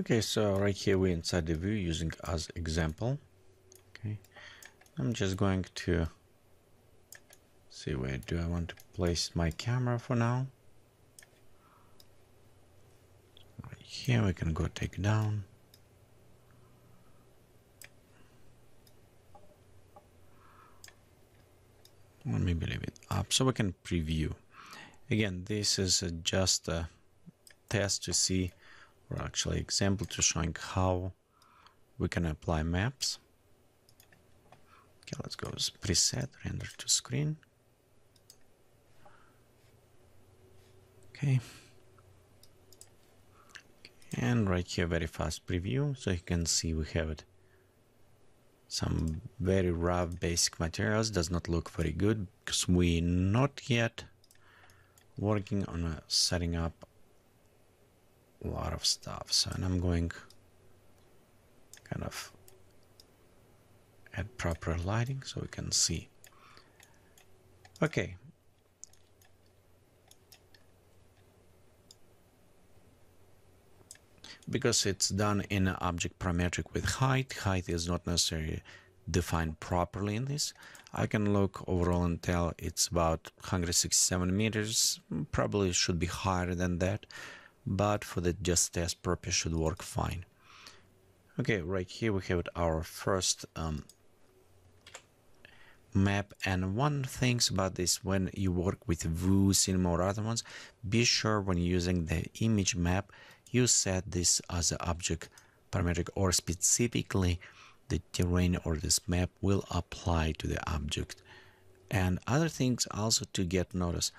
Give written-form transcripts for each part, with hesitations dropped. Okay, so right here we're inside the view using as example. Okay, I'm just going to see where do I want to place my camera for now. Right here we can go take down. Let me leave it up so we can preview. Again, this is just a test to see, or actually example to showing how we can apply maps. Okay, let's go with preset, render to screen. Okay. And right here, very fast preview. So you can see we have it. Some very rough basic materials, does not look very good because we're not yet working on setting up a lot of stuff. So, and I'm going kind of add proper lighting so we can see. Okay. Because it's done in an object parametric with height, height is not necessarily defined properly in this. I can look overall and tell it's about 167 meters, probably should be higher than that, but for the just test purpose should work fine. Okay, right here we have our first map, and one thing about this, when you work with Vue, Cinema or other ones, be sure when using the image map, you set this as an object parametric, or specifically the terrain or this map will apply to the object. And other things also to get noticed,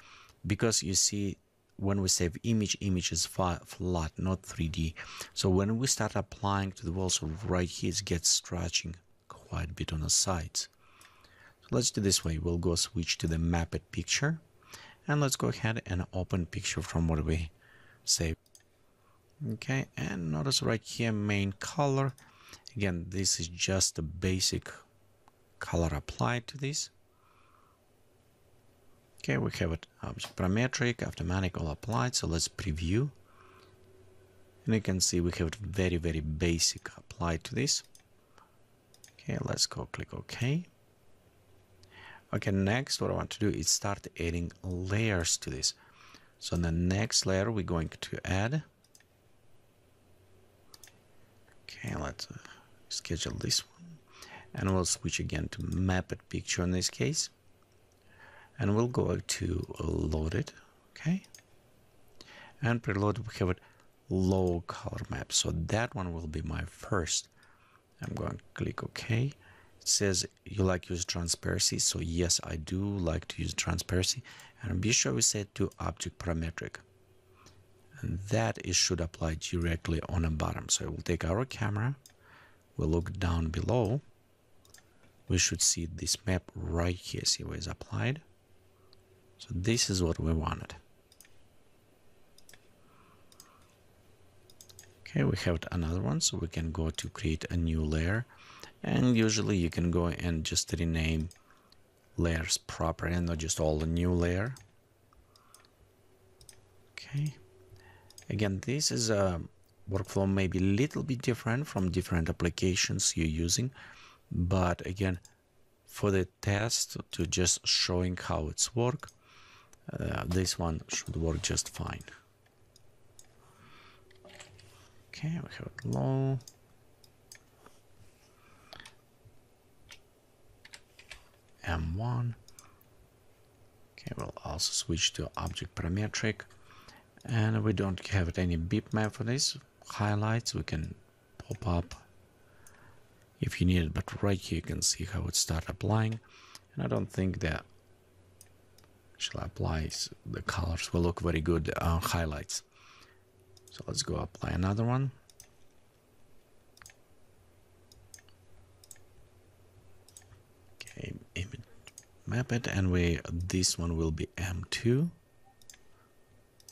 because you see when we save image, image is flat, not 3D. So when we start applying to the walls, so right here it gets stretching quite a bit on the sides. So let's do this way. We'll go switch to the mapped picture, and let's go ahead and open picture from what we saved. Okay, and notice right here main color. Again, this is just a basic color applied to this. Okay, we have it parametric, automatic, all applied. So let's preview. And you can see we have it very, very basic applied to this. Okay, let's go click OK. Okay, next what I want to do is start adding layers to this. So in the next layer we're going to add. Okay, let's schedule this one, and we'll switch again to mapped picture in this case, and we'll go to loaded. Okay, and preloaded we have it low color map, so that one will be my first. I'm going to click OK. It says you like use transparency, so yes, I do like to use transparency, and be sure we set to object parametric. And that is should apply directly on the bottom. So we'll take our camera, we'll look down below. We should see this map right here, see where it's applied. So this is what we wanted. Okay, we have another one, so we can go to create a new layer. And usually you can go and just rename layers properly and not just all a new layer. Okay. Again, this is a workflow maybe a little bit different from different applications you're using. But again, for the test to just showing how it's work, this one should work just fine. Okay, we have it low. M1. Okay, we'll also switch to object parametric. And we don't have any bitmap for this. Highlights we can pop up if you need it, but right here you can see how it start applying. And I don't think that actually applies. The colors will look very good highlights. So let's go apply another one. Okay, image map it, and this one will be M2.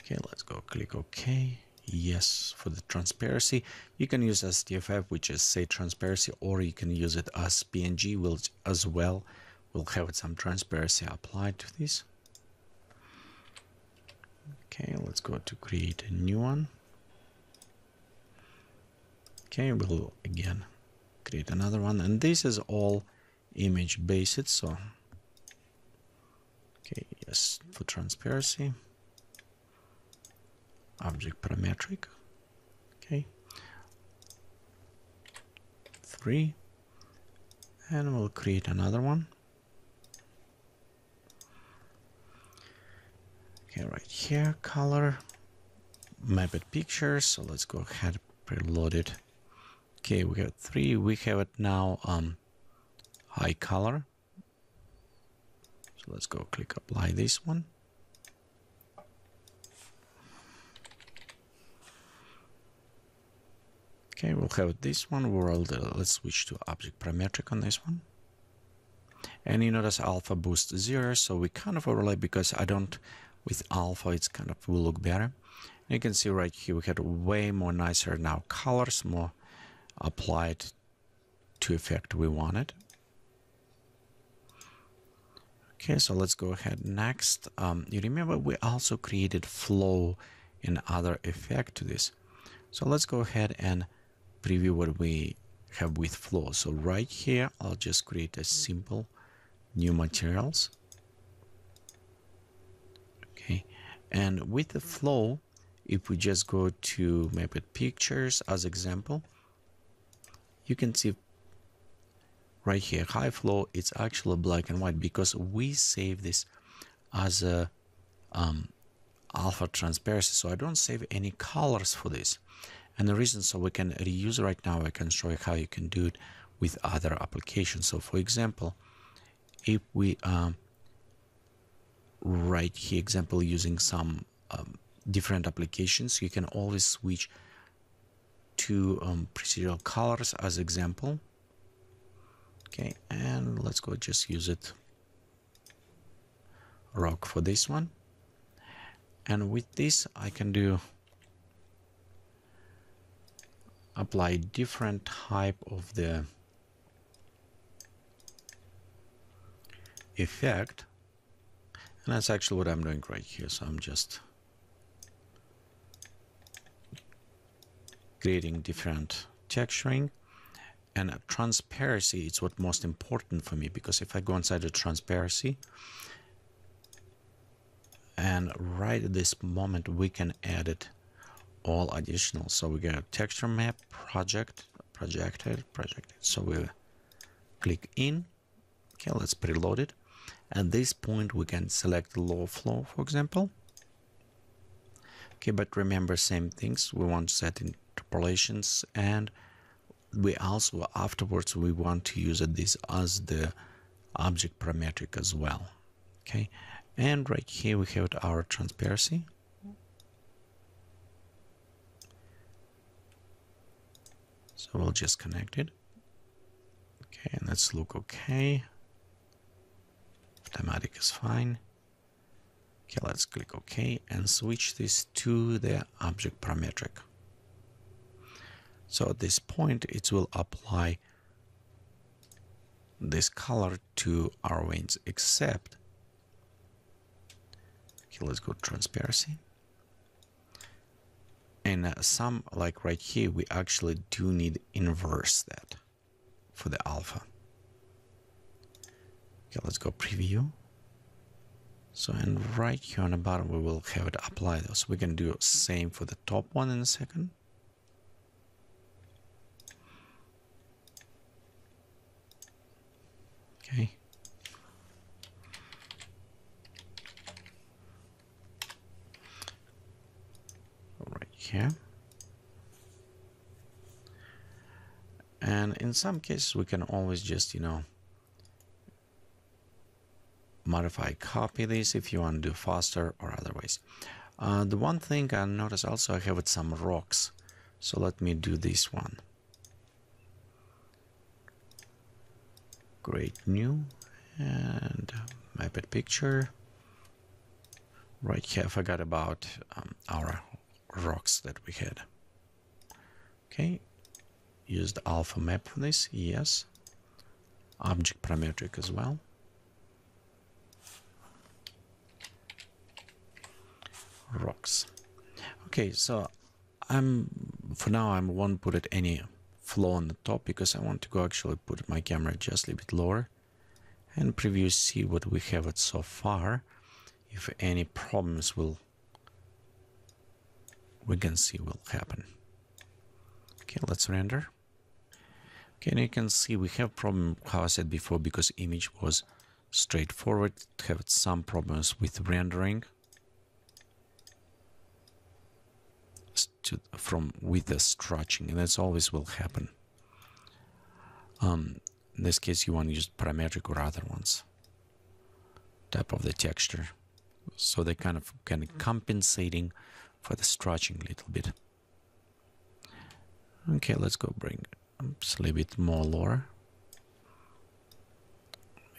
Okay, let's go click OK. Yes, for the transparency. You can use STFF, which is say transparency, or you can use it as PNG will as well. We'll have some transparency applied to this. Okay, let's go to create a new one. Okay, we'll again create another one, and this is all image based, so okay, yes, for transparency, object parametric, okay, 3, and we'll create another one. Okay, right here, color, mapped pictures, so let's go ahead, preload it. Okay, we have 3, we have it now, high color. So let's go click apply this one. Okay, we'll have this one world. Let's switch to object parametric on this one. And you notice alpha boost 0, so we kind of overlay because I don't, with alpha it's kind of will look better. And you can see right here we had way more nicer now colors, more applied to effect we wanted. Okay, so let's go ahead next. You remember we also created flow and other effect to this. So let's go ahead and preview what we have with flow. So right here, I'll just create a simple new materials. Okay, and with the flow, if we just go to mapped pictures as example, you can see right here, high flow, it's actually black and white because we save this as a alpha transparency. So I don't save any colors for this. And the reason, so we can reuse right now, I can show you how you can do it with other applications. So for example, if we right here, example, using some different applications, you can always switch to procedural colors as example. Okay, and let's go just use it rock for this one. And with this, I can do apply different type of the effect. And that's actually what I'm doing right here. So I'm just creating different texturing. And transparency is what's most important for me, because if I go inside the transparency, and right at this moment, we can edit all additional. So we got texture map, project, projected. So we click in. Okay, let's preload it. At this point, we can select low flow, for example. Okay, but remember, same things. We want to set interpolations, and we also afterwards we want to use this as the object parametric as well. Okay, and right here we have our transparency. So we'll just connect it. Okay, and let's look okay. Automatic is fine. Okay, let's click OK and switch this to the object parametric. So at this point, it will apply this color to our veins, except, okay, let's go transparency. And some, like right here, we actually do need inverse that for the alpha. Okay, let's go preview. So, and right here on the bottom, we will have it apply those. We can do the same for the top one in a second. Okay. Right here. And in some cases, we can always just, you know, modify, copy this if you want to do faster or otherwise. The one thing I noticed also, I have some rocks. So let me do this one. Create new and map it picture. Right here, I forgot about our rocks that we had. Okay, use the alpha map for this, yes. Object parametric as well. Rocks. Okay, so I'm for now I won't put it any flow on the top, because I want to go actually put my camera just a little bit lower and preview, see what we have it so far. If any problems we can see will happen. Okay, let's render. Okay, and you can see we have problem, how I said before, because image was straightforward, it had some problems with rendering with the stretching, and that's always will happen. In this case, you want to use parametric or other ones, type of the texture, so they kind of compensating for the stretching a little bit. Okay, let's go bring a little bit more lower,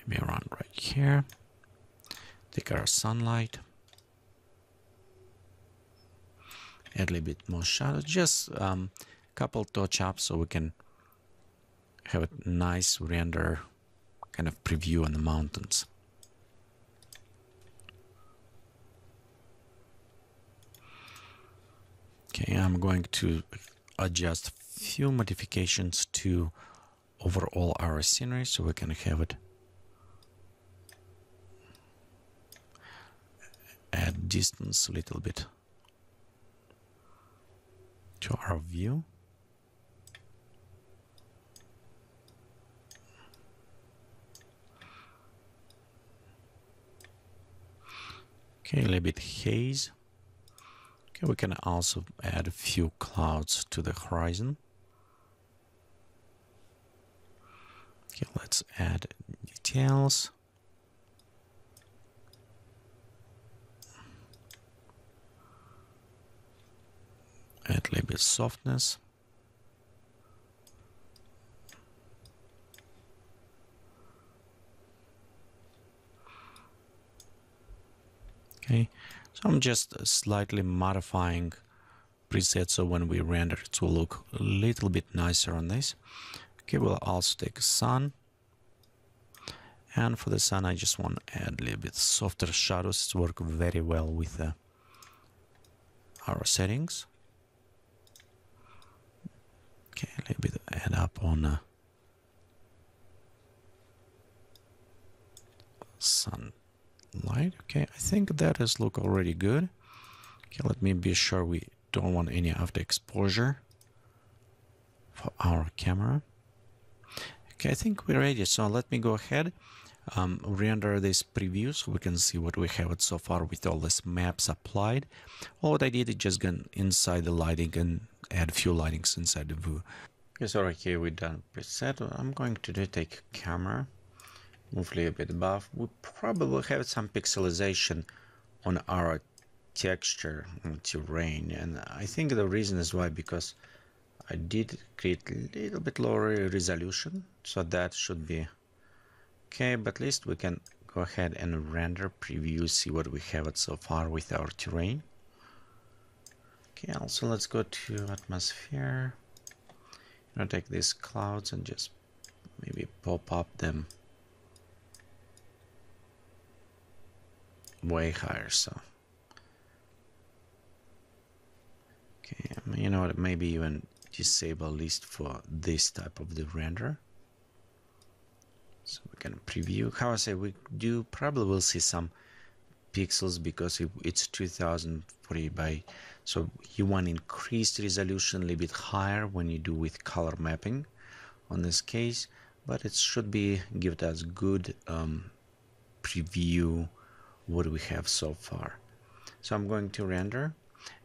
maybe around right here. Take our sunlight, add a little bit more shadow, just a couple touch ups so we can have a nice render, kind of preview on the mountains. Okay, I'm going to adjust a few modifications to overall our scenery so we can have it. Add distance a little bit to our view. Okay, a little bit haze. Okay, we can also add a few clouds to the horizon. Okay, let's add details. Add a little bit softness. Okay, so I'm just slightly modifying presets so when we render it will look a little bit nicer on this. Okay, we'll also take sun, and for the sun I just want to add a little bit softer shadows. It's work very well with our settings. Okay, a little bit add up on sunlight. Okay, I think that is look already good. Okay, let me be sure we don't want any after exposure for our camera. Okay, I think we're ready. So let me go ahead, render this preview so we can see what we have it so far with all these maps applied. All what I did is just gone inside the lighting and add few lightings inside the Vue. Okay, so right here we're done preset. I'm going to take camera, move a little bit above. We probably have some pixelization on our texture and terrain, and I think the reason is why, because I did create a little bit lower resolution, so that should be okay, but at least we can go ahead and render, preview, see what we have it so far with our terrain. Okay, also let's go to atmosphere. You know, take these clouds and just maybe pop up them way higher. So, okay, you know what? Maybe even disable list for this type of the render, so we can preview. How I say, we do probably will see some pixels because it's 2040 by, so you want increased resolution a little bit higher when you do with color mapping on this case, but it should be give us good preview what we have so far. So I'm going to render,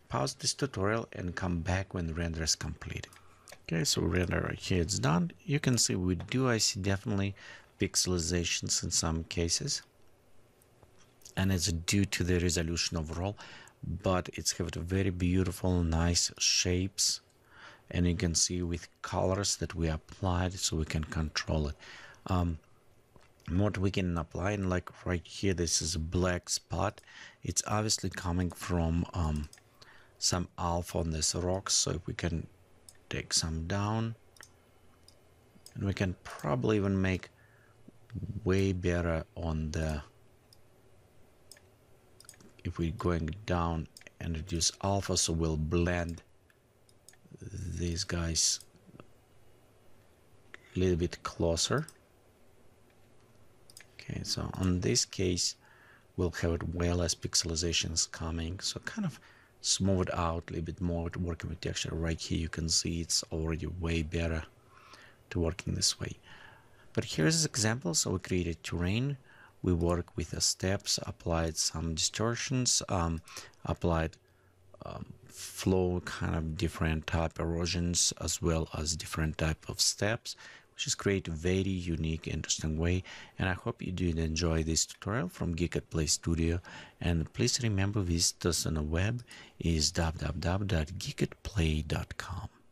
pause this tutorial, and come back when the render is complete. Okay, so render right here, it's done. You can see we do, I see definitely pixelizations in some cases, and it's due to the resolution overall, but it's have a very beautiful, nice shapes, and you can see with colors that we applied, so we can control it. What we can apply, and like right here, this is a black spot. It's obviously coming from some alpha on this rock, so if we can take some down, and we can probably even make way better on the, if we're going down and reduce alpha, so we'll blend these guys a little bit closer. Okay, so on this case we'll have it way less pixelizations coming, so kind of smooth out a little bit more to working with texture. Right here you can see it's already way better to working this way. But here's an example. So we created terrain, we work with the steps, applied some distortions, applied flow, kind of different type erosions, as well as different type of steps, which is create a very unique, interesting way. And I hope you did enjoy this tutorial from Geek at Play Studio. And please remember, visit us on the web is www.geekatplay.com.